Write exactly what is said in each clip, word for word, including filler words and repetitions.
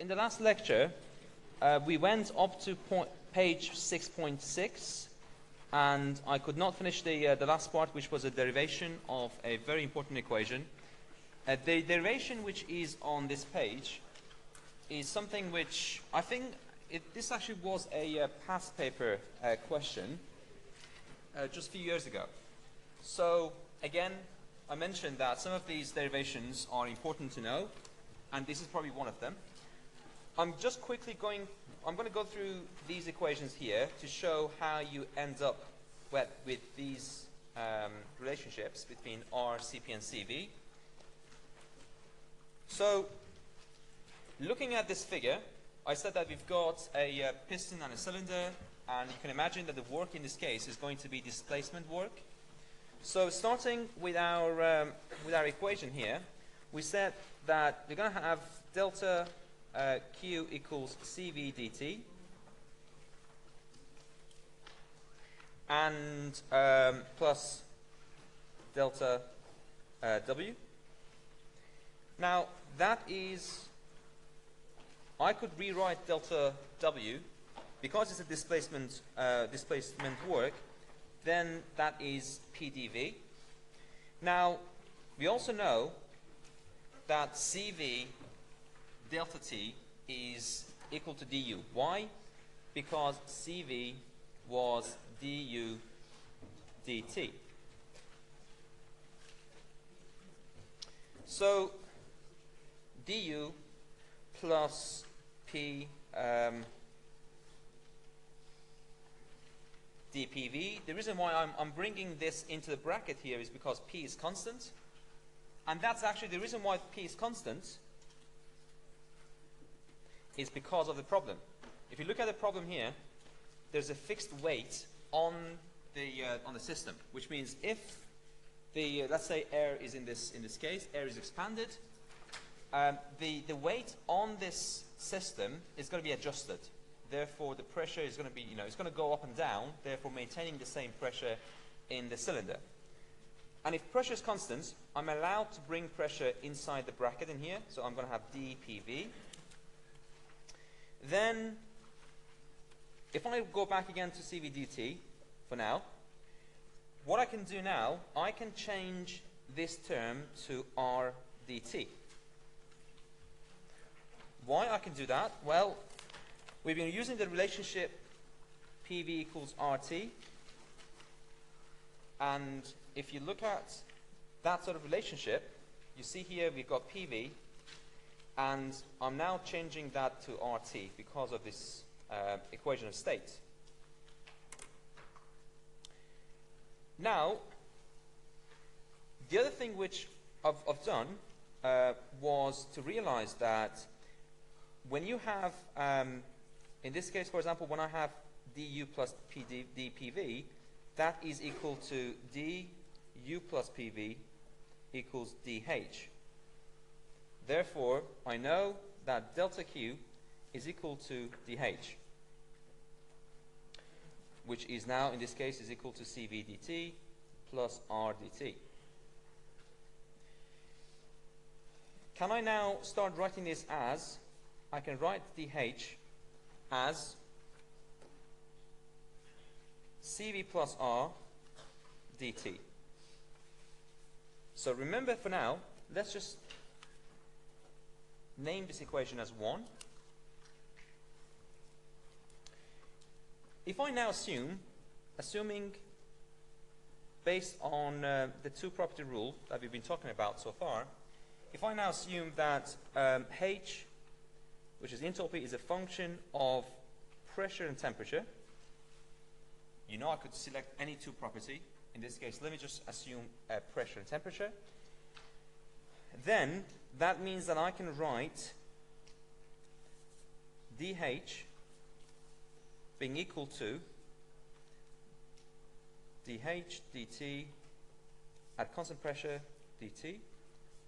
in the last lecture, uh, we went up to point, page six point six, and I could not finish the, uh, the last part, which was a derivation of a very important equation. Uh, the derivation which is on this page is something which I think it, this actually was a uh, past paper uh, question uh, just a few years ago. So again, I mentioned that some of these derivations are important to know, and this is probably one of them. I'm just quickly going, I'm going to go through these equations here to show how you end up with, with these um, relationships between R, C P, and C V. So, looking at this figure, I said that we've got a uh, piston and a cylinder, and you can imagine that the work in this case is going to be displacement work. So, starting with our um, with our equation here, we said that we're going to have delta uh, Q equals C V dt, and um, plus delta uh, W. Now, that is, I could rewrite delta W, because it's a displacement, uh, displacement work, then that is P d V. Now, we also know that C V delta T is equal to D U. Why? Because C V was D U dt. So, D U plus P um, D P V. The reason why I'm, I'm bringing this into the bracket here is because P is constant, and that's actually the reason why P is constant is because of the problem. If you look at the problem here, there's a fixed weight on the uh, on the system, which means if the uh, let's say air is in this in this case air is expanded. Um, the, the weight on this system is going to be adjusted. Therefore, the pressure is going to be, you know, it's going to go up and down, therefore maintaining the same pressure in the cylinder. And if pressure is constant, I'm allowed to bring pressure inside the bracket in here, so I'm going to have D P V. Then, if I go back again to C V D T for now, what I can do now, I can change this term to R D T. Why I can do that? Well, we've been using the relationship P V equals R T, and if you look at that sort of relationship, you see here we've got P V, and I'm now changing that to R T because of this uh, equation of state. Now, the other thing which I've, I've done uh, was to realize that when you have, um, in this case, for example, when I have D U plus P D, D P V, that is equal to D U plus P V equals D H. Therefore, I know that delta Q is equal to D H, which is now, in this case, is equal to C V D T plus R D T. Can I now start writing this as? I can write D H as C V plus R D T. So remember for now, let's just name this equation as one. If I now assume, assuming based on uh, the two property rule that we've been talking about so far, if I now assume that um, H, which is enthalpy, is a function of pressure and temperature. You know I could select any two property. In this case, let me just assume uh, pressure and temperature. Then that means that I can write D H being equal to D H dt at constant pressure dt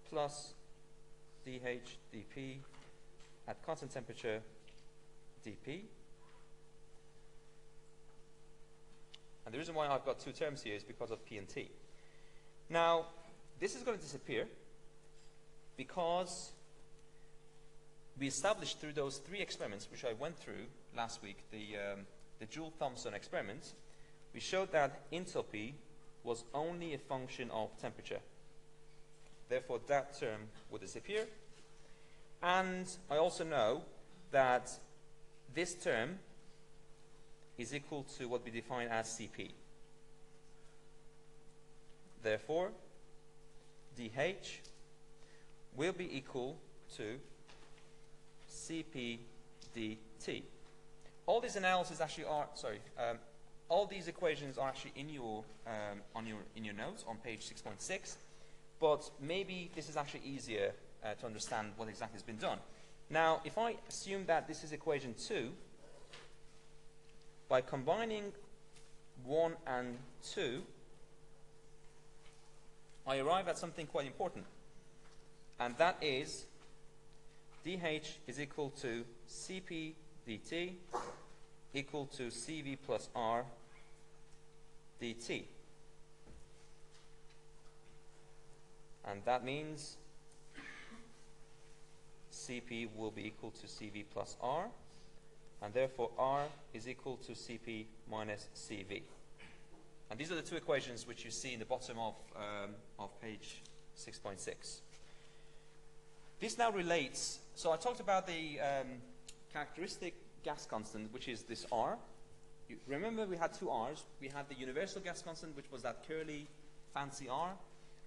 plus D H dP at constant temperature dP. And the reason why I've got two terms here is because of P and T. Now, this is going to disappear because we established through those three experiments, which I went through last week, the, um, the Joule Thomson experiment, we showed that enthalpy was only a function of temperature. Therefore, that term would disappear. And I also know that this term is equal to what we define as C P. Therefore, D H will be equal to C P D T. All these analyses actually are, sorry, um, all these equations are actually in your, um, on your, in your notes on page six point six, but maybe this is actually easier uh, to understand what exactly has been done. Now, if I assume that this is equation two, by combining one and two, I arrive at something quite important, and that is D H is equal to C P D T equal to C V plus R D T. And that means C P will be equal to C V plus R, and therefore R is equal to C P minus C V. And these are the two equations which you see in the bottom of, um, of page six point six. This now relates, so I talked about the um, characteristic gas constant, which is this R. You remember we had two R's. We had the universal gas constant, which was that curly, fancy R,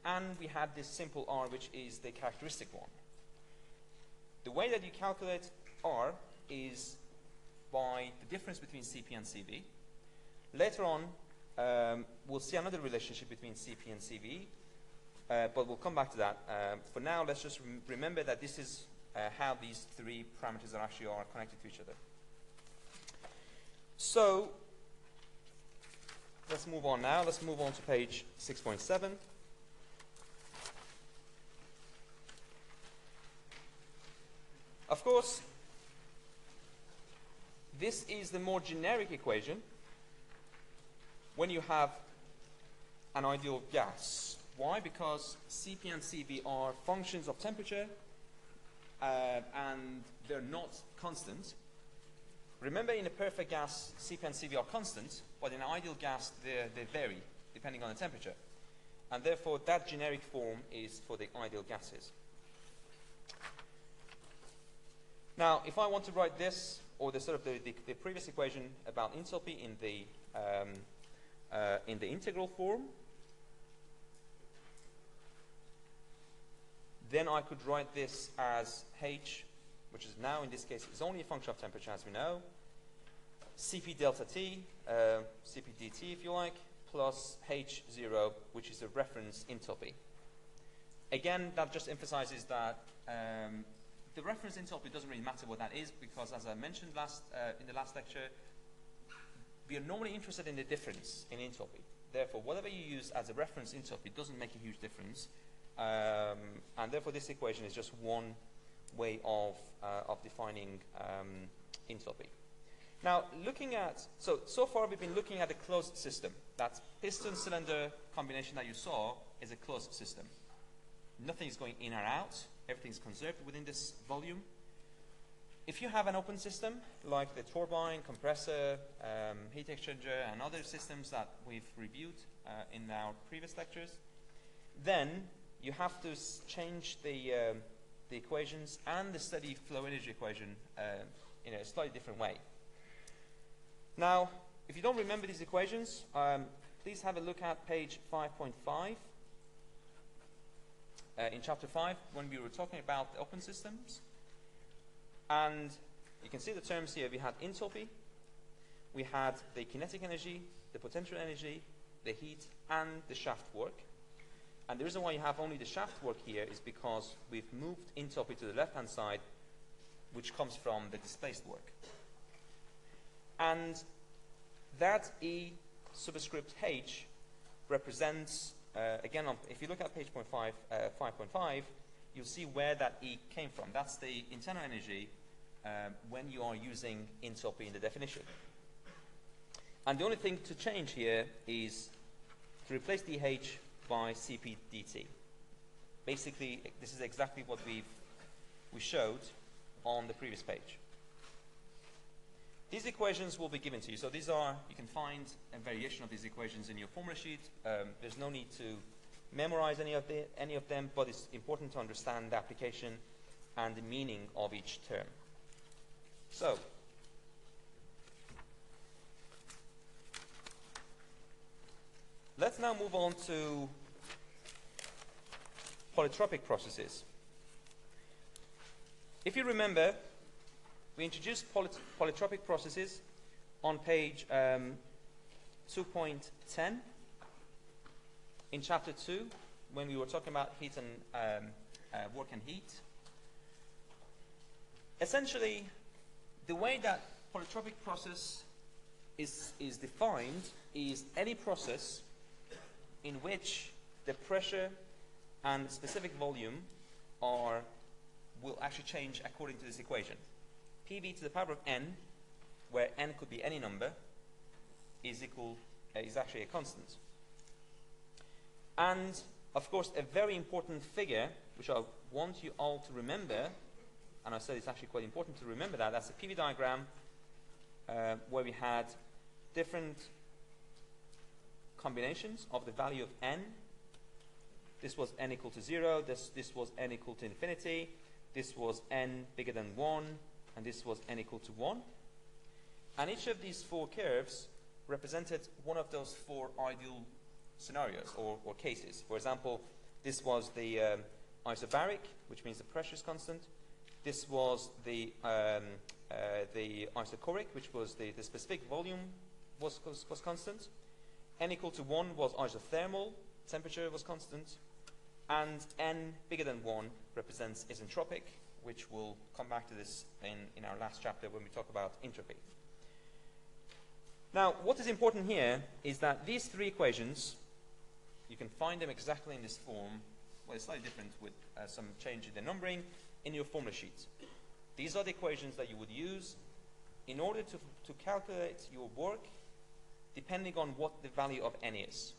and we had this simple R, which is the characteristic one. The way that you calculate R is by the difference between C P and C V. Later on, Um, we'll see another relationship between C P and C V, uh, but we'll come back to that. Um, for now, let's just rem remember that this is uh, how these three parameters are actually are connected to each other. So let's move on now. Let's move on to page six point seven. Of course, this is the more generic equation. When you have an ideal gas. Why? Because C P and C V are functions of temperature, uh, and they're not constant. Remember, in a perfect gas, C P and C V are constant, but in an ideal gas, they vary depending on the temperature. And therefore, that generic form is for the ideal gases. Now, if I want to write this, or the sort of the, the, the previous equation about enthalpy in the um, Uh, in the integral form, then I could write this as H, which is now in this case is only a function of temperature, as we know, C P delta T, uh, C P dt if you like, plus H zero, which is the reference enthalpy. Again, that just emphasizes that um, the reference enthalpy doesn't really matter what that is, because as I mentioned last uh, in the last lecture, we are normally interested in the difference in enthalpy. Therefore, whatever you use as a reference enthalpy doesn't make a huge difference. Um, and therefore, this equation is just one way of, uh, of defining um, enthalpy. Now, looking at, so, so far we've been looking at a closed system. That piston cylinder combination that you saw is a closed system. Nothing is going in or out. Everything is conserved within this volume. If you have an open system, like the turbine, compressor, um, heat exchanger, and other systems that we've reviewed uh, in our previous lectures, then you have to change the, uh, the equations and the steady flow energy equation uh, in a slightly different way. Now, if you don't remember these equations, um, please have a look at page five point five uh, in chapter five when we were talking about the open systems. And you can see the terms here. We had enthalpy, we had the kinetic energy, the potential energy, the heat, and the shaft work. And the reason why you have only the shaft work here is because we've moved enthalpy to the left-hand side, which comes from the displaced work. And that E superscript H represents, uh, again, on, if you look at page five point five, uh, you'll see where that E came from. That's the internal energy um, when you are using enthalpy in the definition. And the only thing to change here is to replace D H by C P D T. Basically, this is exactly what we've, we showed on the previous page. These equations will be given to you. So these are, you can find a variation of these equations in your formula sheet. Um, there's no need to memorize any of, the, any of them, but it's important to understand the application and the meaning of each term. So, let's now move on to polytropic processes. If you remember, we introduced poly polytropic processes on page um, two point ten in chapter two when we were talking about heat and um, uh, work and heat. Essentially, the way that polytropic process is, is defined is any process in which the pressure and specific volume are will actually change according to this equation. P V to the power of n, where n could be any number, is equal uh, is actually a constant. And of course, a very important figure, which I want you all to remember, and I said it's actually quite important to remember that. That's a P V diagram uh, where we had different combinations of the value of n. This was n equal to zero. This this was n equal to infinity. This was n bigger than one. And this was n equal to one. And each of these four curves represented one of those four ideal scenarios or, or cases. For example, this was the um, isobaric, which means the pressure is constant. This was the, um, uh, the isochoric, which was the, the specific volume was, was, was constant. N equal to one was isothermal, temperature was constant. And n bigger than one represents isentropic, which we'll come back to this in, in our last chapter when we talk about entropy. Now, what is important here is that these three equations, you can find them exactly in this form, well, it's slightly different with uh, some change in the numbering, in your formula sheet. These are the equations that you would use in order to, to calculate your work depending on what the value of n is.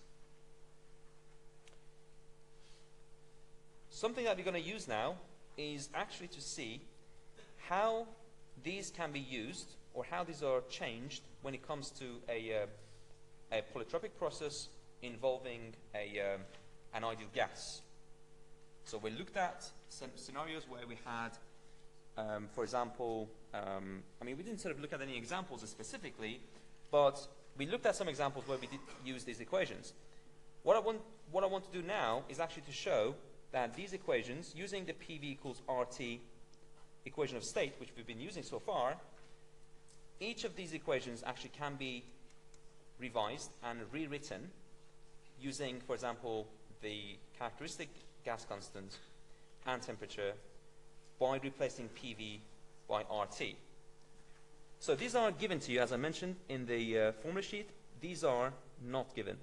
Something that we're going to use now is actually to see how these can be used or how these are changed when it comes to a, uh, a polytropic process involving a, um, an ideal gas. So we looked at some scenarios where we had, um, for example, um, I mean, we didn't sort of look at any examples specifically, but we looked at some examples where we did use these equations. What I want, what I want to do now is actually to show that these equations, using the P V equals R T equation of state, which we've been using so far, each of these equations actually can be revised and rewritten using, for example, the characteristic gas constant and temperature by replacing P V by R T. So these are given to you, as I mentioned, in the uh, formula sheet. These are not given.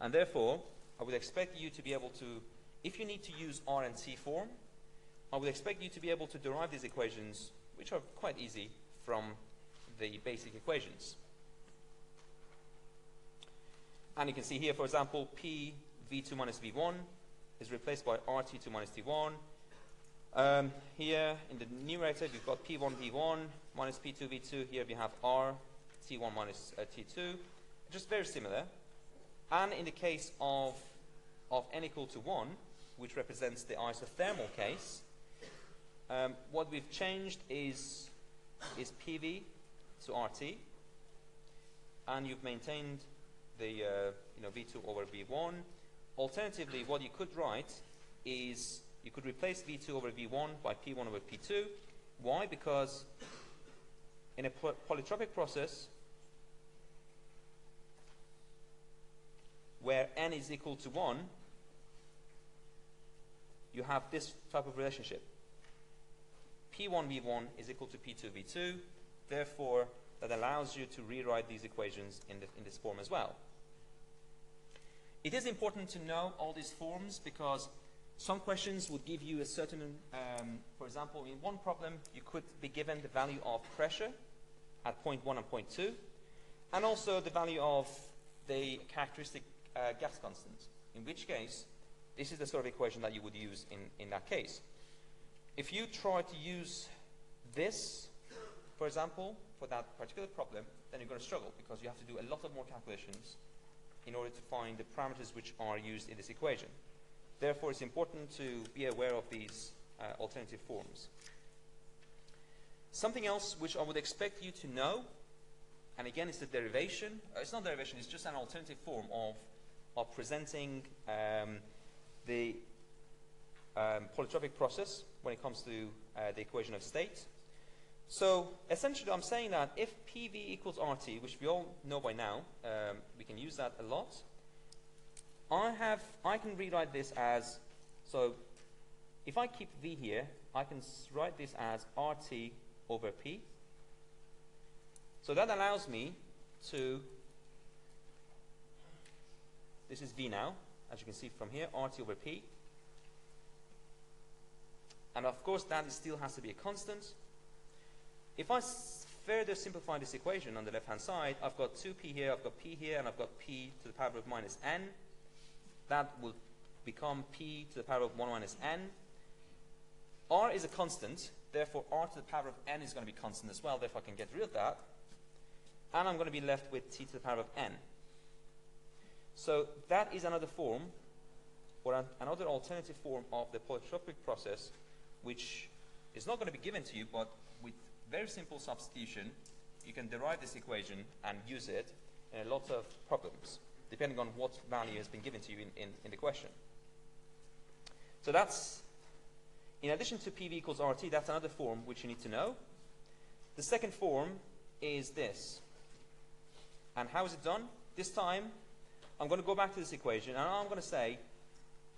And therefore, I would expect you to be able to, if you need to use R and T form, I would expect you to be able to derive these equations, which are quite easy, from the basic equations. And you can see here, for example, P V two minus V one is replaced by R T two minus T one. Um, here in the numerator, we've got P one V one minus P two V two. Here we have R T one minus uh, T two. Just very similar. And in the case of, of n equal to one, which represents the isothermal case, um, what we've changed is, is P V to R T, and you've maintained the uh, you know, V two over V one. Alternatively, what you could write is you could replace V two over V one by P one over P two. Why? Because in a poly polytropic process, where n is equal to one, you have this type of relationship. P one V one is equal to P two V two. Therefore, that allows you to rewrite these equations in, the, in this form as well. It is important to know all these forms because some questions would give you a certain, um, for example, in one problem, you could be given the value of pressure at point one and point two, and also the value of the characteristic uh, gas constant, in which case, this is the sort of equation that you would use in, in that case. if you try to use this, for example, for that particular problem, then you're going to struggle because you have to do a lot of more calculations in order to find the parameters which are used in this equation. Therefore, it's important to be aware of these uh, alternative forms. Something else which I would expect you to know, and again, it's the derivation. Uh, it's not derivation, it's just an alternative form of, of presenting um, the um, polytropic process when it comes to uh, the equation of state. So essentially I'm saying that if P V equals R T, which we all know by now, um, we can use that a lot, I have, I can rewrite this as, so if I keep V here, I can write this as R T over P. So that allows me to, this is V now, as you can see from here, R T over P. And of course that still has to be a constant. If I further simplify this equation on the left-hand side, I've got two P here, I've got P here, and I've got P to the power of minus N. That will become P to the power of one minus N. R is a constant, therefore R to the power of N is going to be constant as well, therefore I can get rid of that. And I'm going to be left with T to the power of N. So that is another form, or an, another alternative form of the polytropic process, which is not going to be given to you, but with very simple substitution, you can derive this equation and use it in a lot of problems, depending on what value has been given to you in, in, in the question. So that's, in addition to P V equals R T, that's another form which you need to know. The second form is this. And how is it done? This time, I'm going to go back to this equation, and I'm going to say,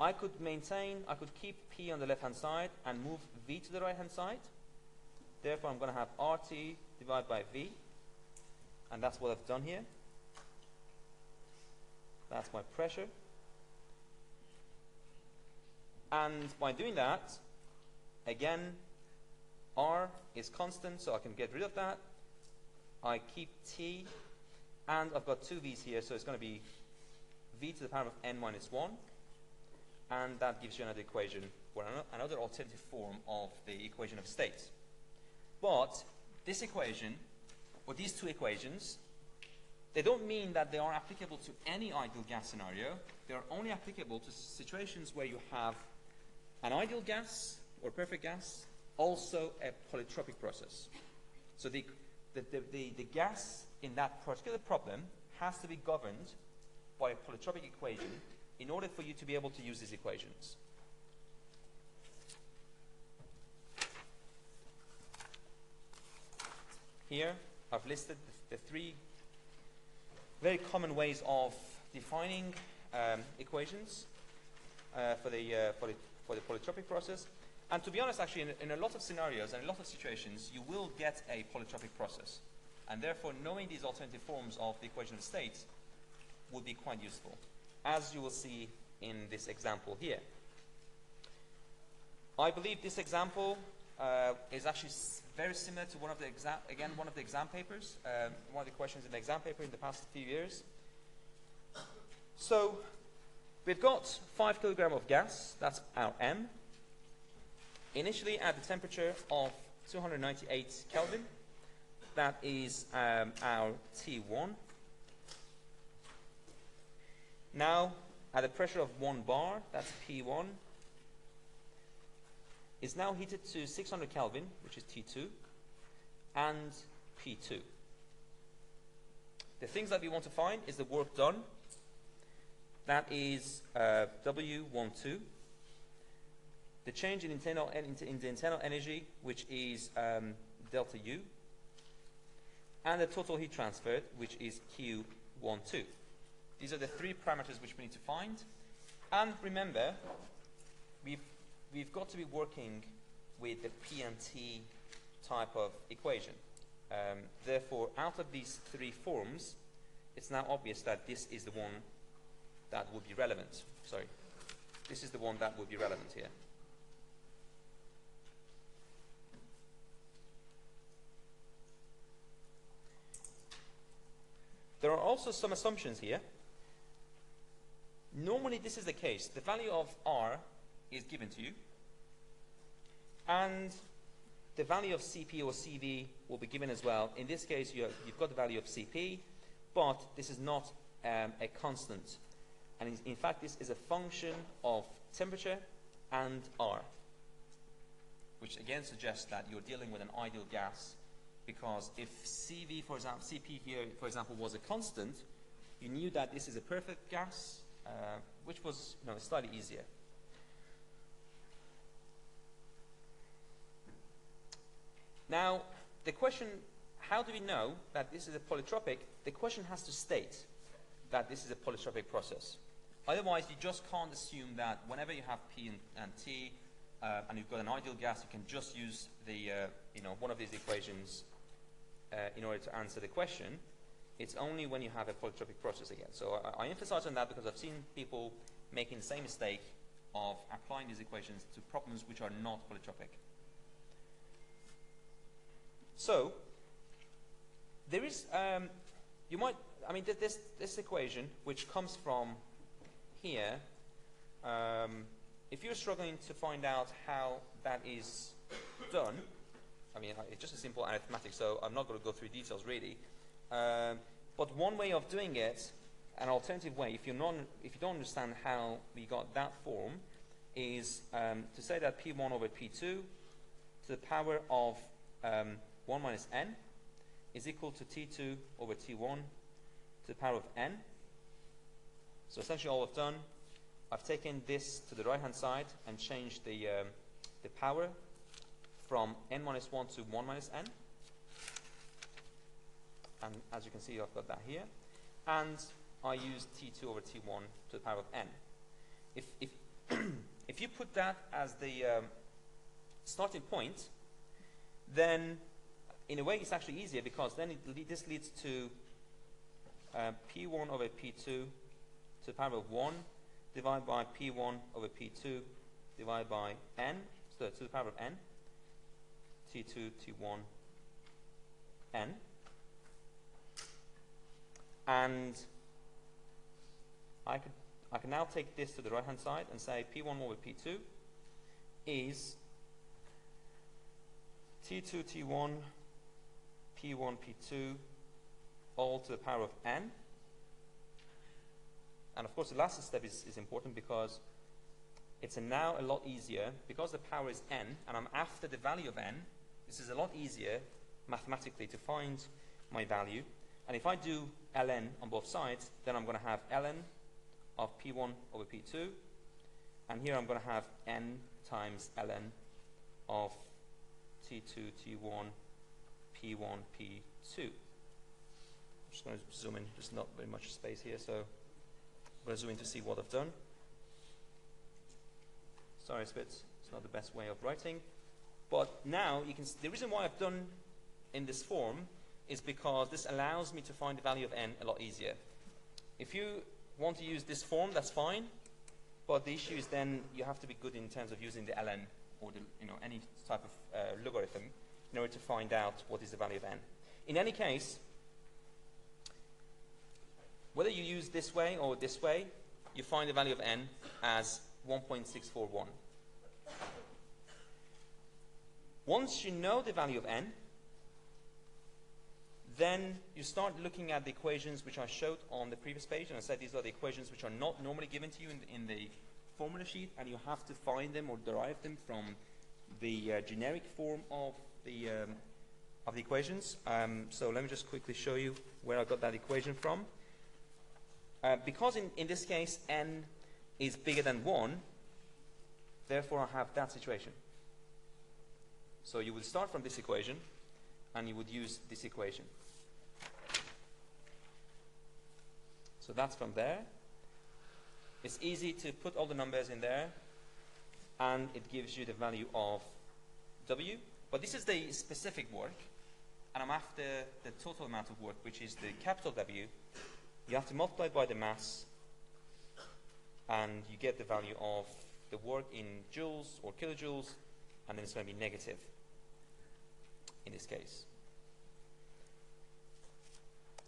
I could maintain, I could keep P on the left-hand side and move V to the right-hand side. Therefore, I'm going to have R T divided by V, and that's what I've done here. That's my pressure. And by doing that, again, R is constant, so I can get rid of that. I keep T, and I've got two V's here, so it's going to be V to the power of N minus one, and that gives you another equation, or another alternative form of the equation of state. But this equation, or these two equations, they don't mean that they are applicable to any ideal gas scenario. They are only applicable to situations where you have an ideal gas, or perfect gas, also a polytropic process. So the, the, the, the, the gas in that particular problem has to be governed by a polytropic equation in order for you to be able to use these equations. Here, I've listed the, the three very common ways of defining um, equations uh, for, the, uh, for, the, for the polytropic process. And to be honest, actually, in, in a lot of scenarios and a lot of situations, you will get a polytropic process. And therefore, knowing these alternative forms of the equation of state would be quite useful, as you will see in this example here. I believe this example uh, is actually very similar to one of the exam, again, one of the exam papers, um, one of the questions in the exam paper in the past few years. So we've got five kilogram of gas, that's our M, initially at the temperature of two hundred ninety-eight Kelvin, that is um, our T one. Now, at the pressure of one bar, that's P one, is now heated to six hundred Kelvin, which is T two, and P two. The things that we want to find is the work done. That is uh, W one two. The change in, internal en in the internal energy, which is um, delta U. And the total heat transferred, which is Q one two. These are the three parameters which we need to find. And remember, we've we've got to be working with the P and T type of equation. Um, therefore, out of these three forms, it's now obvious that this is the one that would be relevant. Sorry, this is the one that would be relevant here. There are also some assumptions here. Normally, this is the case. The value of R is given to you. And the value of C P or C V will be given as well. In this case, you have, you've got the value of C P, but this is not um, a constant. And in, in fact, this is a function of temperature and R, which again suggests that you're dealing with an ideal gas, because if C V, for example, C P here, for example, was a constant, you knew that this is a perfect gas, uh, which was you know, slightly easier. Now, the question, how do we know that this is a polytropic? The question has to state that this is a polytropic process. Otherwise, you just can't assume that whenever you have P and, and T, uh, and you've got an ideal gas, you can just use the, uh, you know, one of these equations uh, in order to answer the question. It's only when you have a polytropic process again. So I, I emphasize on that because I've seen people making the same mistake of applying these equations to problems which are not polytropic. So there is, um, you might, I mean, th this, this equation, which comes from here, um, if you're struggling to find out how that is done, I mean, it's just a simple arithmetic, so I'm not going to go through details really. Um, but one way of doing it, an alternative way, if, you're not, if you don't understand how we got that form, is um, to say that P one over P two to the power of um, one minus n is equal to T two over T one to the power of n. So essentially all I've done, I've taken this to the right-hand side and changed the, um, the power from n minus one to one minus n. And as you can see, I've got that here. And I use T two over T one to the power of n. If, if, if you put that as the um, starting point, then in a way it's actually easier, because then it le this leads to uh, P one over P two to the power of one divided by P one over P two divided by n, so to the power of n, T two, T one, n. And I could, I can now take this to the right-hand side and say P one over P two is T two, T one, P one, P two, all to the power of n. And of course, the last step is, is important, because it's a now a lot easier, because the power is n, and I'm after the value of n. This is a lot easier mathematically to find my value. And if I do ln on both sides, then I'm going to have ln of P one over P two. And here I'm going to have n times ln of T two, T one, P one, P two. I'm just going to zoom in. There's not very much space here, so I'm going to zoom in to see what I've done. Sorry, it's, it's not the best way of writing. But now, you can see the reason why I've done in this form is because this allows me to find the value of n a lot easier. If you want to use this form, that's fine, but the issue is then you have to be good in terms of using the ln or the, you know, any type of uh, logarithm in order to find out what is the value of n. In any case, whether you use this way or this way, you find the value of n as one point six four one. Once you know the value of n, then you start looking at the equations which I showed on the previous page, and I said these are the equations which are not normally given to you in the, in the formula sheet, and you have to find them or derive them from the uh, generic form of the, um, of the equations. Um, so let me just quickly show you where I got that equation from. Uh, because in, in this case n is bigger than one, therefore I have that situation. So you would start from this equation, and you would use this equation. So that's from there. It's easy to put all the numbers in there, and it gives you the value of W. But this is the specific work, and I'm after the total amount of work, which is the capital W. You have to multiply it by the mass, and you get the value of the work in joules or kilojoules, and then it's going to be negative in this case.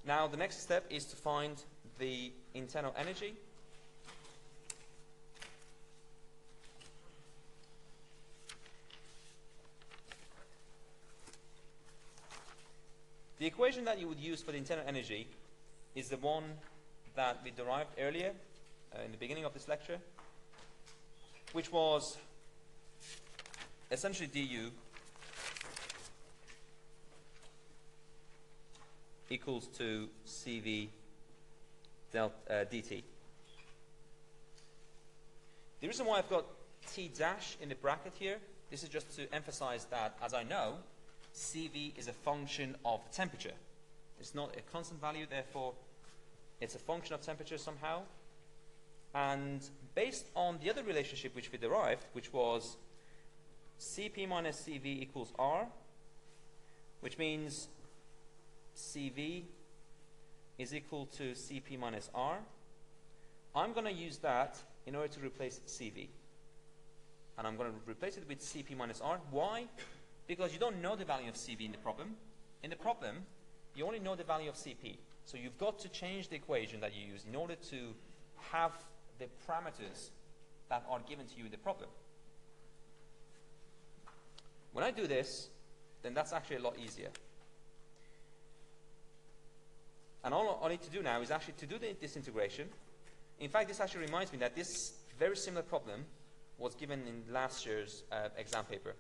Now the next step is to find the internal energy. The equation that you would use for the internal energy is the one that we derived earlier uh, in the beginning of this lecture, which was essentially du equals to C V delta, uh, dt. The reason why I've got T dash in the bracket here, this is just to emphasize that, as I know, C V is a function of the temperature. It's not a constant value, therefore it's a function of temperature somehow. And based on the other relationship which we derived, which was Cp minus Cv equals R, which means Cv is equal to Cp minus R, I'm going to use that in order to replace Cv. And I'm going to replace it with Cp minus R. Why? Because you don't know the value of Cv in the problem. In the problem, you only know the value of Cp. So you've got to change the equation that you use in order to have the parameters that are given to you in the problem. When I do this, then that's actually a lot easier. And all I need to do now is actually to do the, this integration. In fact, this actually reminds me that this very similar problem was given in last year's uh, exam paper.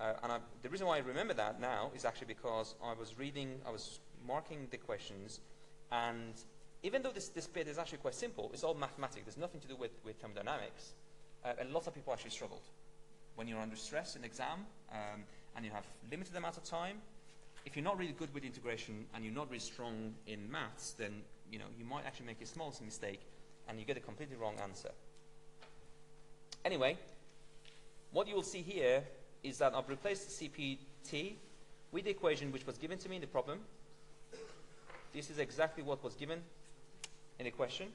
Uh, and I, the reason why I remember that now is actually because I was reading, I was marking the questions, and even though this, this bit is actually quite simple, it's all mathematics, there's nothing to do with, with thermodynamics, uh, a lot of people actually struggled. When you're under stress in exam, um, and you have limited amount of time, if you're not really good with integration, and you're not really strong in maths, then you know you might actually make a small mistake, and you get a completely wrong answer. Anyway, what you will see here is that I've replaced C P T with the equation which was given to me in the problem. This is exactly what was given in the question.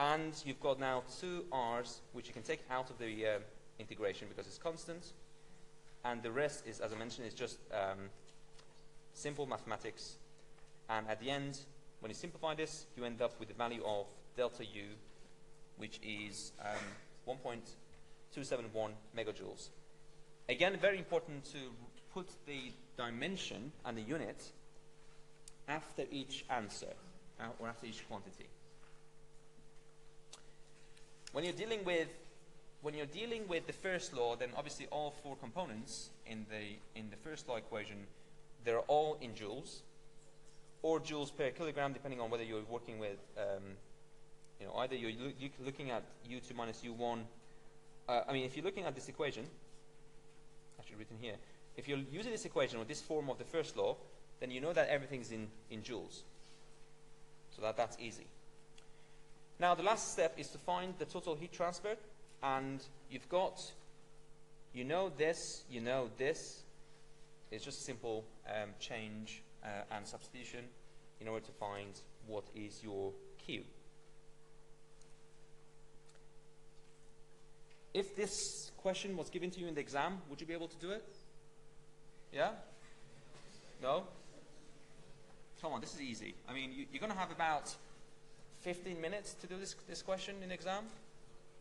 And you've got now two R's which you can take out of the uh, integration because it's constant. And the rest is, as I mentioned, is just um, simple mathematics. And at the end, when you simplify this, you end up with the value of delta U, which is um, one point two seven one megajoules. Again, very important to put the dimension and the unit after each answer, uh, or after each quantity. When you're dealing with when you're dealing with the first law, then obviously all four components in the in the first law equation, they're all in joules, or joules per kilogram, depending on whether you're working with, um, you know, either you're lo you're looking at U two minus U one. Uh, I mean, if you're looking at this equation, actually written here, if you're using this equation or this form of the first law, then you know that everything's in, in joules. So that, that's easy. Now the last step is to find the total heat transferred, and you've got, you know this, you know this. It's just a simple um, change uh, and substitution in order to find what is your Q. If this question was given to you in the exam, would you be able to do it? Yeah? No? Come on, this is easy. I mean, you, you're going to have about fifteen minutes to do this, this question in exam.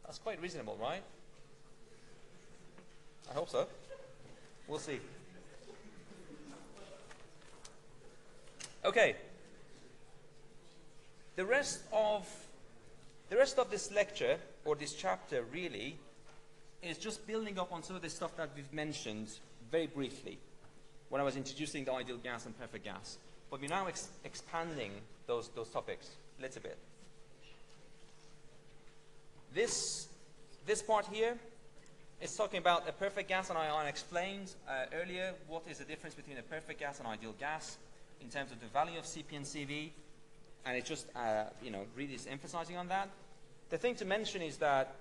That's quite reasonable, right? I hope so. We'll see. Okay. The rest of, the rest of this lecture, or this chapter really, is just building up on some of the stuff that we've mentioned very briefly when I was introducing the ideal gas and perfect gas. But we're now ex expanding those, those topics a little bit. This, this part here is talking about a perfect gas, and I, I explained uh, earlier what is the difference between a perfect gas and ideal gas in terms of the value of C P and C V, and it just uh, you know, really is emphasizing on that. The thing to mention is that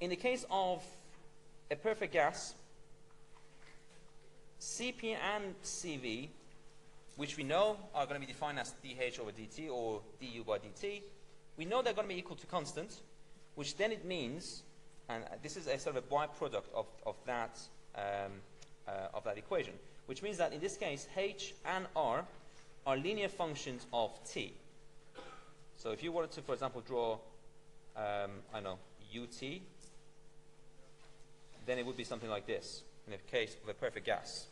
in the case of a perfect gas, C P and C V, which we know are going to be defined as dH over dt or du by dt, we know they're going to be equal to constant, which then it means, and this is a sort of a byproduct of, of, that, um, uh, of that equation, which means that in this case, H and R are linear functions of T. So if you wanted to, for example, draw, um, I don't know, U T, then it would be something like this in the case of a perfect gas.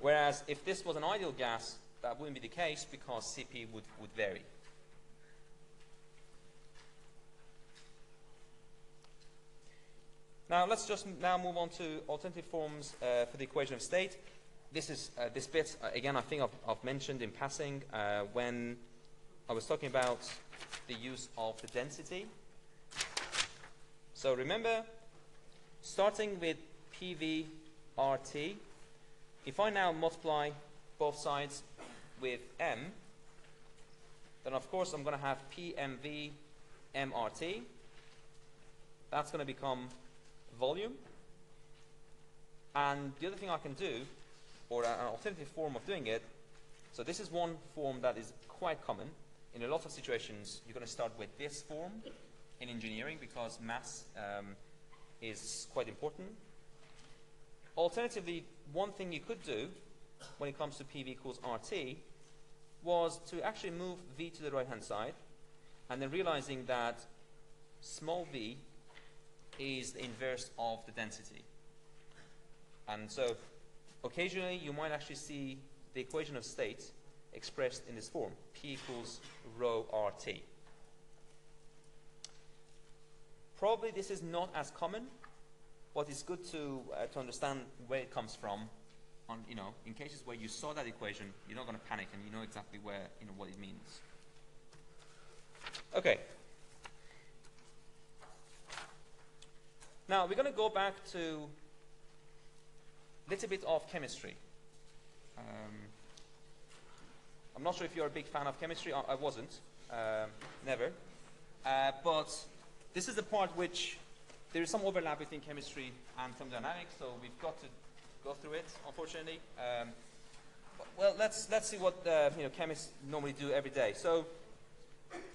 Whereas if this was an ideal gas, that wouldn't be the case because C P would, would vary. Now let's just now move on to alternative forms uh, for the equation of state. This is uh, this bit uh, again. I think I've, I've mentioned in passing uh, when I was talking about the use of the density. So remember, starting with P V R T, if I now multiply both sides with m, then of course I'm going to have P M V M R T. That's going to become volume. And the other thing I can do, or an alternative form of doing it, so this is one form that is quite common. In a lot of situations, you're going to start with this form in engineering because mass um, is quite important. Alternatively, one thing you could do when it comes to P V equals R T was to actually move V to the right-hand side, and then realizing that small v is the inverse of the density. And so occasionally you might actually see the equation of state expressed in this form, P equals rho R T. Probably this is not as common, but it's good to, uh, to understand where it comes from. On, you know, in cases where you saw that equation, you're not going to panic and you know exactly where, you know, what it means. Okay. Now we're going to go back to a little bit of chemistry. Um, I'm not sure if you're a big fan of chemistry. I, I wasn't, uh, never. Uh, but this is the part which there is some overlap between chemistry and thermodynamics, so we've got to go through it, unfortunately. Um, well, let's let's see what uh, you know chemists normally do every day. So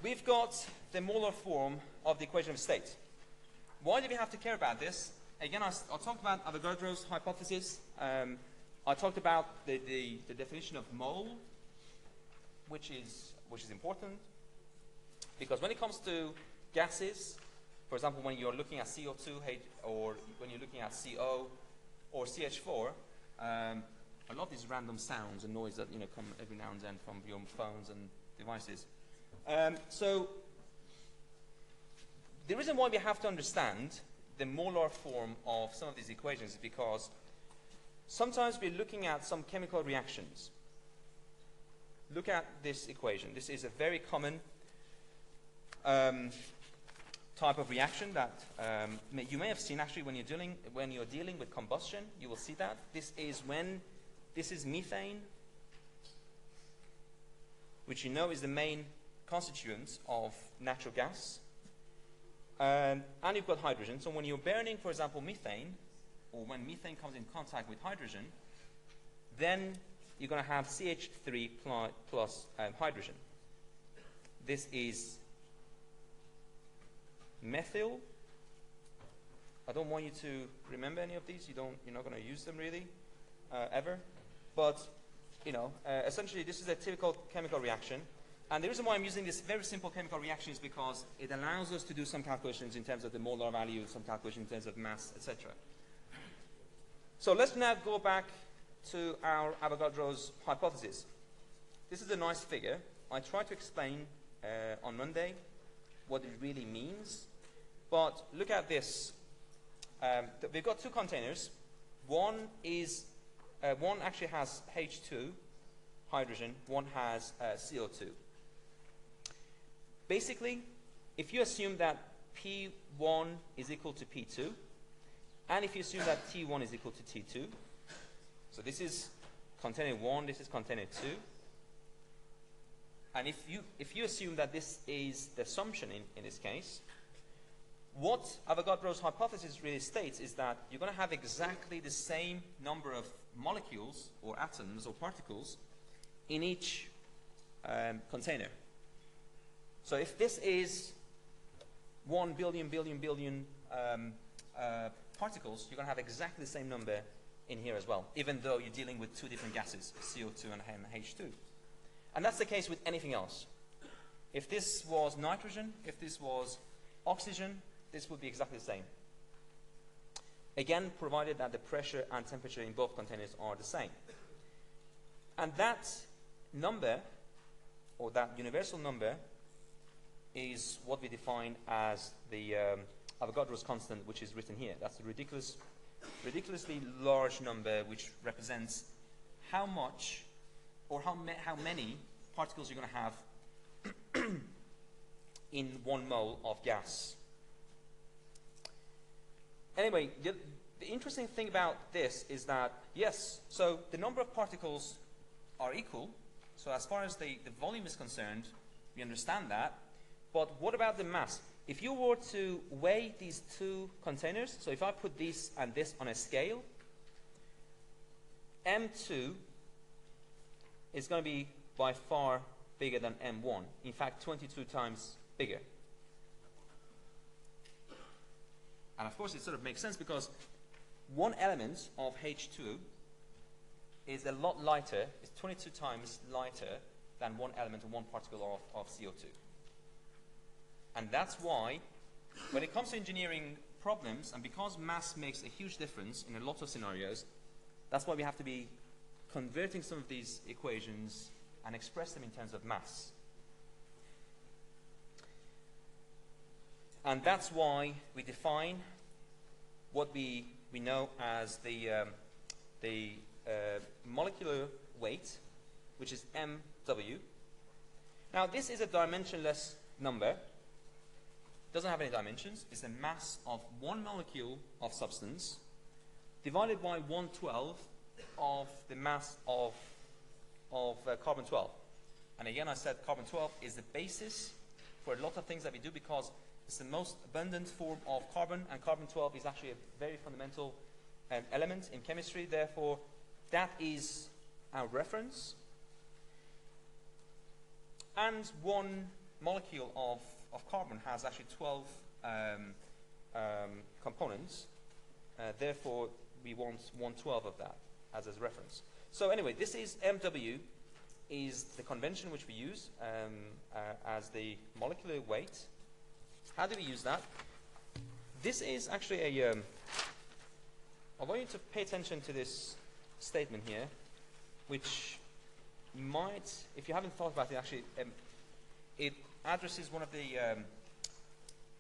we've got the molar form of the equation of state. Why do we have to care about this? Again, I, I talked about Avogadro's hypothesis. Um, I talked about the, the, the definition of mole, which is, which is important. Because when it comes to gases, for example, when you're looking at C O two or when you're looking at C O or C H four, um, a lot of these random sounds and noise that you know come every now and then from your phones and devices. Um, so. The reason why we have to understand the molar form of some of these equations is because sometimes we're looking at some chemical reactions. Look at this equation. This is a very common um, type of reaction that um, may, you may have seen actually when you're dealing when you're dealing with combustion. You will see that this is when this is methane, which you know is the main constituent of natural gas. Um, and you've got hydrogen. So when you're burning, for example, methane, or when methane comes in contact with hydrogen, then you're going to have C H three plus um, hydrogen. This is methyl. I don't want you to remember any of these. You don't, you're not going to use them really, uh, ever. But, you know, uh, essentially this is a typical chemical reaction. And the reason why I'm using this very simple chemical reaction is because it allows us to do some calculations in terms of the molar value, some calculations in terms of mass, et cetera. So let's now go back to our Avogadro's hypothesis. This is a nice figure. I tried to explain uh, on Monday what it really means. But look at this. Um, th we've got two containers. One is, uh, one actually has H two, hydrogen. One has uh, C O two. Basically, if you assume that P one is equal to P two, and if you assume that T one is equal to T two, so this is container one, this is container two, and if you, if you assume that this is the assumption in, in this case, what Avogadro's hypothesis really states is that you're going to have exactly the same number of molecules or atoms or particles in each um, container. So if this is one billion, billion, billion um, uh, particles, you're going to have exactly the same number in here as well, even though you're dealing with two different gases, C O two and H two. And that's the case with anything else. If this was nitrogen, if this was oxygen, this would be exactly the same. Again, provided that the pressure and temperature in both containers are the same. And that number, or that universal number, is what we define as the um, Avogadro's constant, which is written here. That's a ridiculous, ridiculously large number which represents how much or how, ma how many particles you're going to have in one mole of gas. Anyway, the, the interesting thing about this is that, yes, so the number of particles are equal. So as far as the, the volume is concerned, we understand that. But what about the mass? If you were to weigh these two containers, so if I put this and this on a scale, M two is going to be by far bigger than M one. In fact, twenty-two times bigger. And of course, it sort of makes sense because one element of H two is a lot lighter, it's twenty-two times lighter than one element or one particle of, of C O two. And that's why, when it comes to engineering problems, and because mass makes a huge difference in a lot of scenarios, that's why we have to be converting some of these equations and express them in terms of mass. And that's why we define what we, we know as the, um, the uh, molecular weight, which is M W. Now, this is a dimensionless number. Doesn't have any dimensions. It's the mass of one molecule of substance divided by one twelfth of the mass of, of uh, carbon twelve. And again, I said carbon twelve is the basis for a lot of things that we do because it's the most abundant form of carbon, and carbon twelve is actually a very fundamental um, element in chemistry. Therefore, that is our reference. And one molecule of of carbon has actually twelve um, um, components. Uh, therefore, we want one twelfth of that as a reference. So anyway, this is M W, is the convention which we use um, uh, as the molecular weight. How do we use that? This is actually a, um, I want you to pay attention to this statement here, which might, if you haven't thought about it, actually, um, it addresses one of the, um,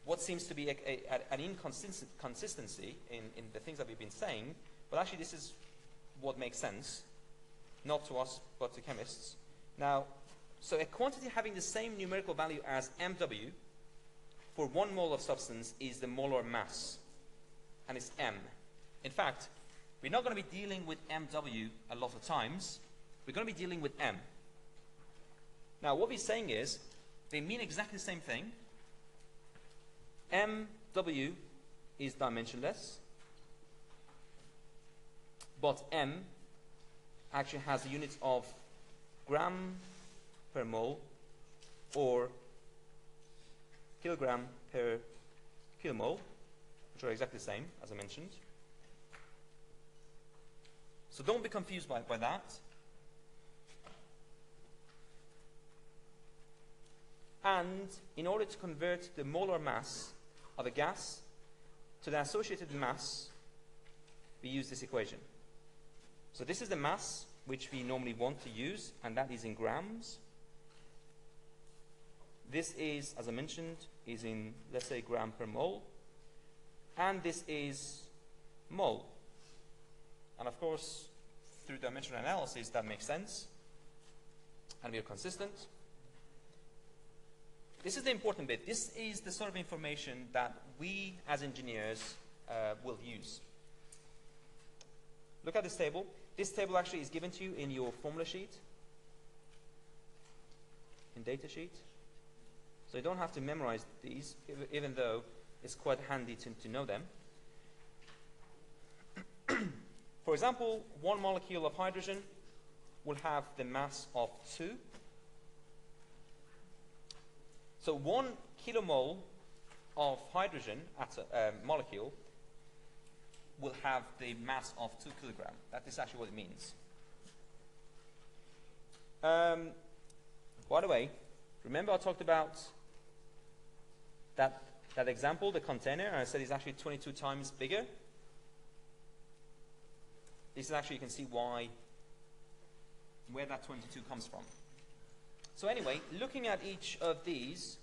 what seems to be a, a, an inconsistency in, in the things that we've been saying, but actually this is what makes sense, not to us, but to chemists. Now, so a quantity having the same numerical value as M W for one mole of substance is the molar mass, and it's M. In fact, we're not going to be dealing with M W a lot of times. We're going to be dealing with M. Now, what we're saying is, they mean exactly the same thing. M W is dimensionless, but M actually has a unit of gram per mole or kilogram per kilomole, which are exactly the same, as I mentioned. So don't be confused by, by that. And in order to convert the molar mass of a gas to the associated mass, we use this equation. So this is the mass which we normally want to use, and that is in grams. This is, as I mentioned, is in, let's say, gram per mole. And this is mole. And of course, through dimensional analysis, that makes sense. And we are consistent. This is the important bit. This is the sort of information that we, as engineers, uh, will use. Look at this table. This table actually is given to you in your formula sheet, in data sheet. So you don't have to memorize these, even though it's quite handy to, to know them. For example, one molecule of hydrogen will have the mass of two. So one kilomole of hydrogen at a, um, molecule will have the mass of two kilogram. That is actually what it means. Um, by the way, remember I talked about that, that example, the container, and I said it's actually twenty-two times bigger. This is actually, you can see why where that twenty-two comes from. So anyway, looking at each of these,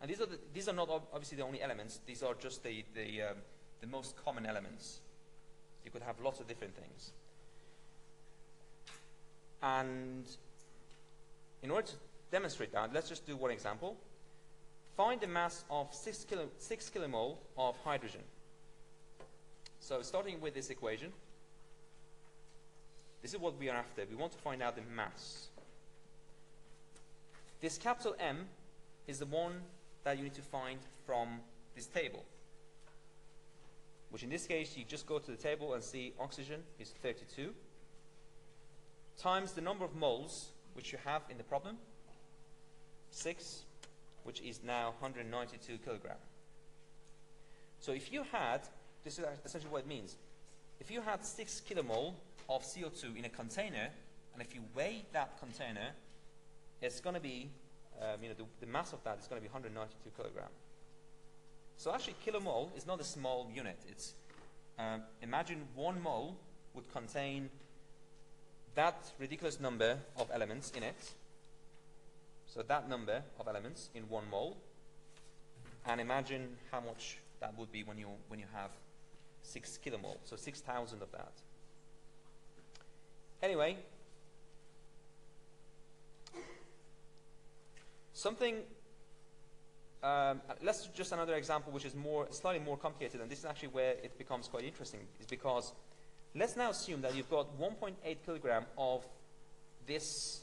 and these are the, these are not ob obviously the only elements. These are just the the, um, the most common elements. You could have lots of different things. And in order to demonstrate that, let's just do one example. Find the mass of six kilo six kilomole of hydrogen. So starting with this equation, this is what we are after. We want to find out the mass. This capital M is the one that you need to find from this table, which in this case you just go to the table and see oxygen is thirty-two times the number of moles which you have in the problem, six, which is now one hundred ninety-two kilogram. So if you had, this is essentially what it means, if you had six kilomole of C O two in a container, and if you weigh that container, it's going to be, um, you know, the, the mass of that is going to be one hundred ninety-two kilogram. So actually, kilomole is not a small unit. It's um, imagine one mole would contain that ridiculous number of elements in it. So that number of elements in one mole, and imagine how much that would be when you when you have six kilomole. So six thousand of that. Anyway, something. Um, let's do just another example, which is more slightly more complicated, and this is actually where it becomes quite interesting, is because let's now assume that you've got one point eight kilogram of this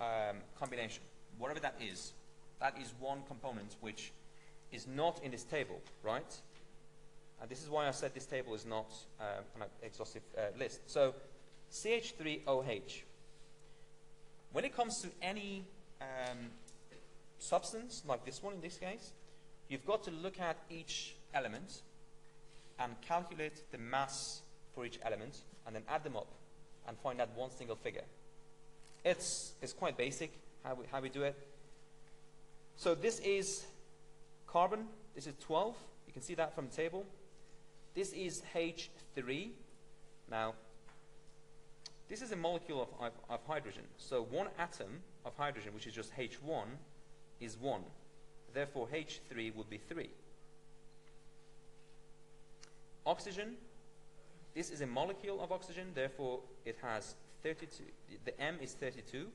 um, combination, whatever that is. That is one component which is not in this table, right? And this is why I said this table is not um, an exhaustive uh, list. So C H three O H. When it comes to any um, substance, like this one in this case, you've got to look at each element and calculate the mass for each element and then add them up and find out one single figure. It's, it's quite basic how we, how we do it. So this is carbon. This is twelve. You can see that from the table. This is H three. Now, this is a molecule of, of, of hydrogen. So one atom of hydrogen, which is just H one, is one. Therefore, H three would be three. Oxygen. This is a molecule of oxygen. Therefore, it has thirty-two. The M is thirty-two,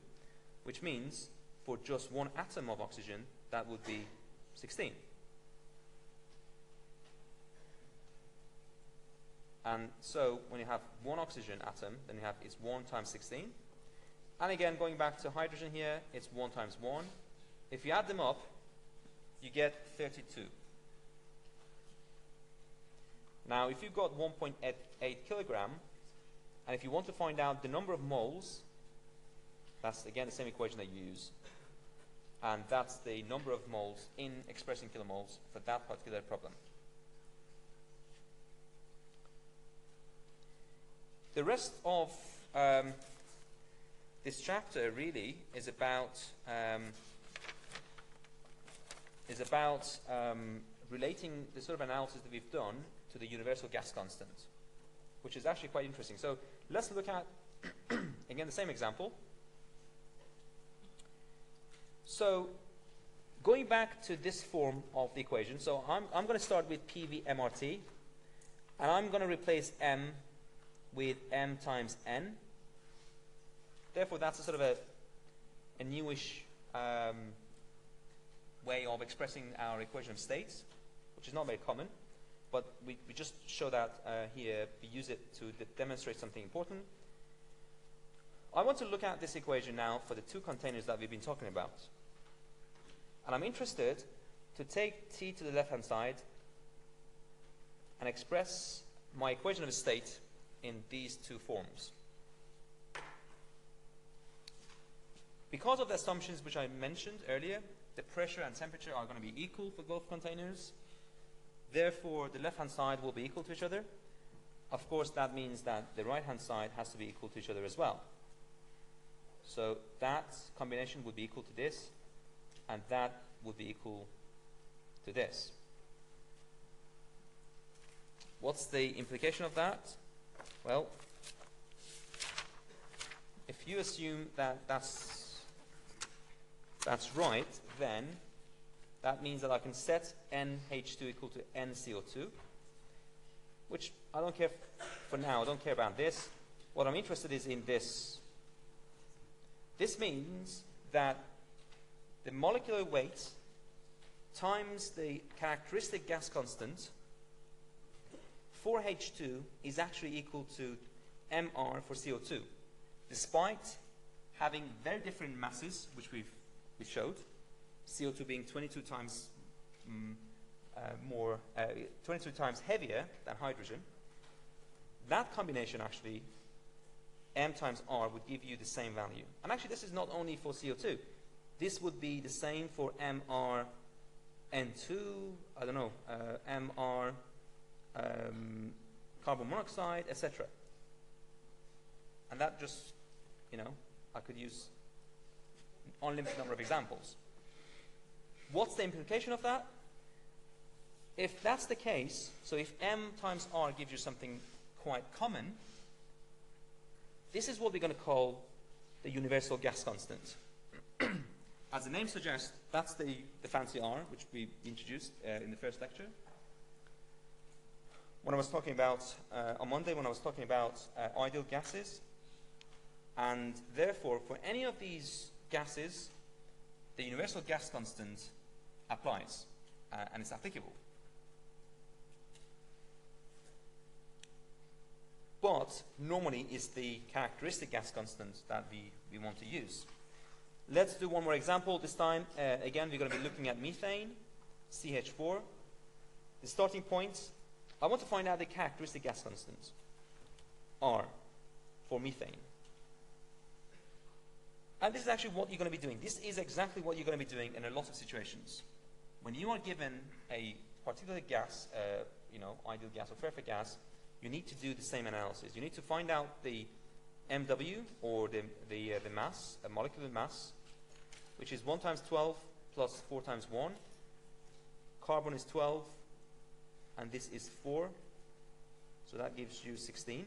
which means for just one atom of oxygen, that would be sixteen. And so when you have one oxygen atom, then you have it's one times sixteen. And again, going back to hydrogen here, it's one times one. If you add them up, you get thirty-two. Now, if you've got one point eight kilogram, and if you want to find out the number of moles, that's again the same equation that you use. And that's the number of moles in expressing kilomoles for that particular problem. The rest of um, this chapter really is about um, is about um, relating the sort of analysis that we've done to the universal gas constant, which is actually quite interesting. So let's look at, again, the same example. So going back to this form of the equation, so I'm, I'm going to start with P V M R T, and I'm going to replace M with M times N. Therefore, that's a sort of a, a newish um, way of expressing our equation of states, which is not very common, but we, we just show that uh, here. We use it to de demonstrate something important. I want to look at this equation now for the two containers that we've been talking about. And I'm interested to take T to the left-hand side and express my equation of a state in these two forms. Because of the assumptions which I mentioned earlier, the pressure and temperature are going to be equal for both containers. Therefore, the left-hand side will be equal to each other. Of course, that means that the right-hand side has to be equal to each other as well. So that combination would be equal to this, and that would be equal to this. What's the implication of that? Well, if you assume that that's, that's right, then that means that I can set N H two equal to N C O two, which I don't care for now. I don't care about this. What I'm interested is in this. This means that the molecular weight times the characteristic gas constant for H two is actually equal to M R for C O two, despite having very different masses, which we've we showed, C O two being twenty-two times mm, uh, more, uh, twenty-two times heavier than hydrogen. That combination actually, M times R, would give you the same value. And actually, this is not only for C O two. This would be the same for M R N two, I don't know, uh, M R um, carbon monoxide, et cetera. And that just, you know, I could use an unlimited number of examples. What's the implication of that? If that's the case, so if M times R gives you something quite common, this is what we're going to call the universal gas constant. As the name suggests, that's the, the fancy R, which we introduced uh, in the first lecture. When I was talking about, uh, on Monday, when I was talking about uh, ideal gases, and therefore, for any of these gases, the universal gas constant applies, uh, and it's applicable. But normally it's the characteristic gas constant that we, we want to use. Let's do one more example. This time, uh, again, we're going to be looking at methane, C H four. The starting point, I want to find out the characteristic gas constant, R, for methane. And this is actually what you're going to be doing. This is exactly what you're going to be doing in a lot of situations. When you are given a particular gas, uh, you know, ideal gas or perfect gas, you need to do the same analysis. You need to find out the M W, or the, the, uh, the mass, a molecular mass, which is one times twelve plus four times one. Carbon is twelve, and this is four. So that gives you sixteen.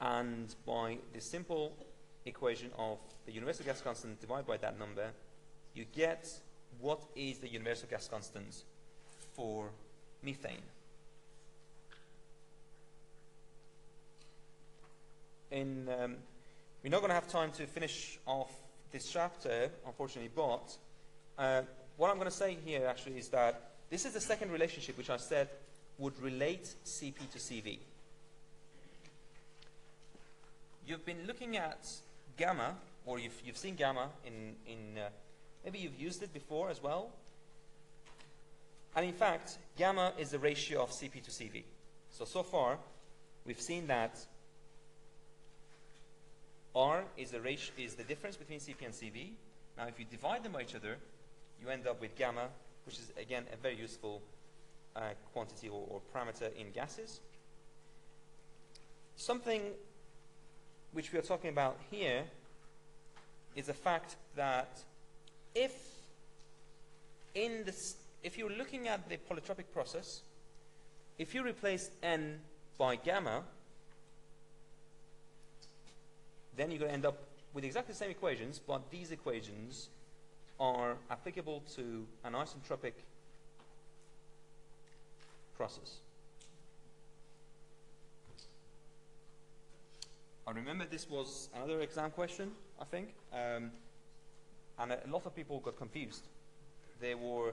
And by the simple equation of the universal gas constant divided by that number, you get what is the universal gas constant for methane. In, um, we're not going to have time to finish off this chapter, unfortunately, but uh, what I'm going to say here actually is that this is the second relationship which I said would relate C P to C V. You've been looking at gamma, or you've, you've seen gamma in, in uh, maybe you've used it before as well. And in fact, gamma is the ratio of C P to C V. So, so far, we've seen that R is the, ratio, is the difference between C P and C V. Now, if you divide them by each other, you end up with gamma, which is, again, a very useful uh, quantity or, or parameter in gases. Something which we are talking about here is the fact that if in this, if you're looking at the polytropic process, if you replace N by gamma, then you're going to end up with exactly the same equations, but these equations are applicable to an isentropic process. I remember this was another exam question, I think, um, and a lot of people got confused. They were,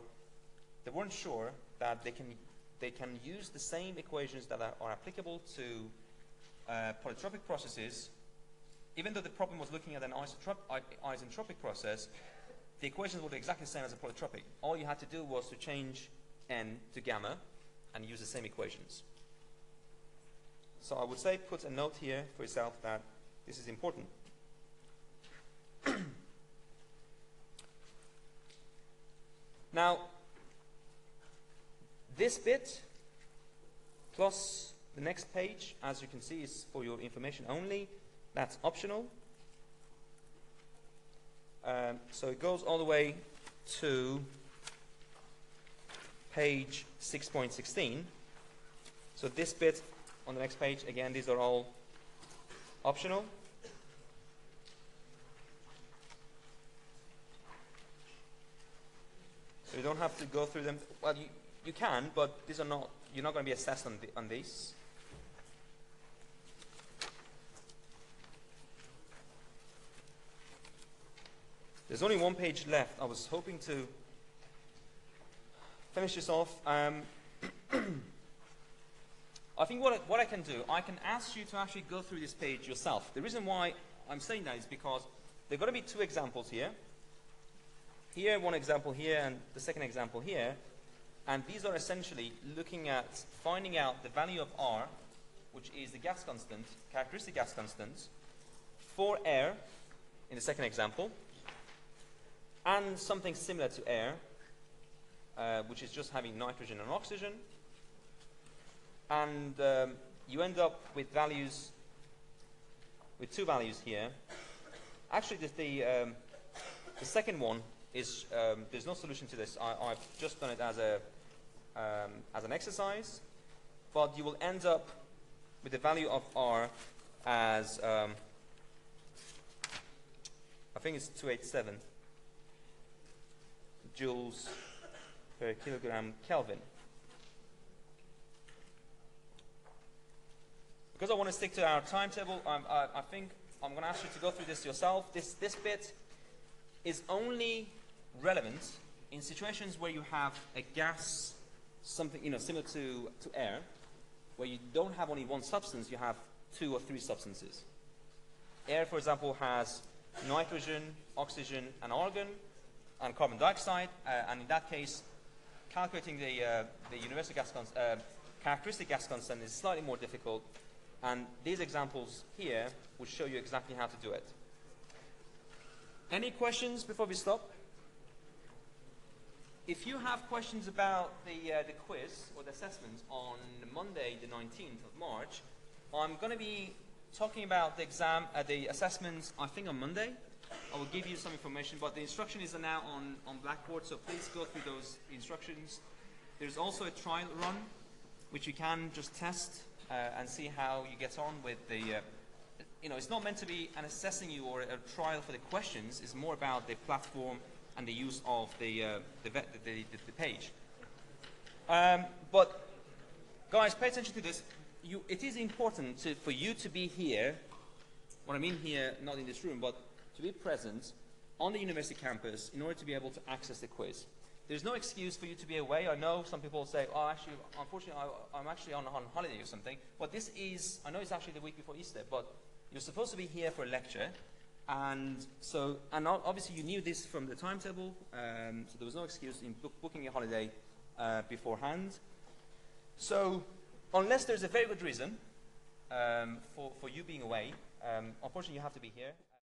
they weren't sure that they can, they can use the same equations that are, are applicable to uh, polytropic processes, even though the problem was looking at an isentropic process. The equations were exactly the same as a polytropic. All you had to do was to change N to gamma and use the same equations. So I would say put a note here for yourself that this is important. Now, this bit plus the next page, as you can see, is for your information only. That's optional. Um, so it goes all the way to page six point sixteen. So this bit on the next page, again, these are all optional. So you don't have to go through them. Well, you, you can, but these are not, you're not going to be assessed on, the, on these. There's only one page left. I was hoping to finish this off. Um, I think what I, what I can do, I can ask you to actually go through this page yourself. The reason why I'm saying that is because there are going to be two examples here. Here, one example here, and the second example here. And these are essentially looking at finding out the value of R, which is the gas constant, characteristic gas constant, for air in the second example, and something similar to air, uh, which is just having nitrogen and oxygen. And um, you end up with values, with two values here. Actually, the, the, um, the second one is, um, there's no solution to this. I, I've just done it as, a, um, as an exercise. But you will end up with the value of R as, um, I think it's two eighty-seven joules per kilogram Kelvin. Because I want to stick to our timetable, I'm, I, I think I'm going to ask you to go through this yourself. This, this bit is only relevant in situations where you have a gas, something you know, similar to, to air, where you don't have only one substance, you have two or three substances. Air, for example, has nitrogen, oxygen, and argon, and carbon dioxide. Uh, and in that case, calculating the, uh, the universal gas const uh, characteristic gas constant is slightly more difficult. And these examples here will show you exactly how to do it. Any questions before we stop? If you have questions about the, uh, the quiz or the assessment on Monday, the nineteenth of March, I'm going to be talking about the exam, uh, the assessments, I think on Monday. I will give you some information, but the instruction is now on, on Blackboard, so please go through those instructions. There's also a trial run, which you can just test Uh, and see how you get on with the, uh, you know, it's not meant to be an assessing you or a trial for the questions. It's more about the platform and the use of the, uh, the, the, the, the page. Um, but guys, pay attention to this. You, it is important to, for you to be here, what I mean here, not in this room, but to be present on the university campus in order to be able to access the quiz. There's no excuse for you to be away. I know some people say, oh, actually, unfortunately, I, I'm actually on, on holiday or something. But this is, I know it's actually the week before Easter, but you're supposed to be here for a lecture. And so, and obviously you knew this from the timetable, um, so there was no excuse in book, booking a holiday uh, beforehand. So, unless there's a very good reason um, for, for you being away, um, unfortunately you have to be here.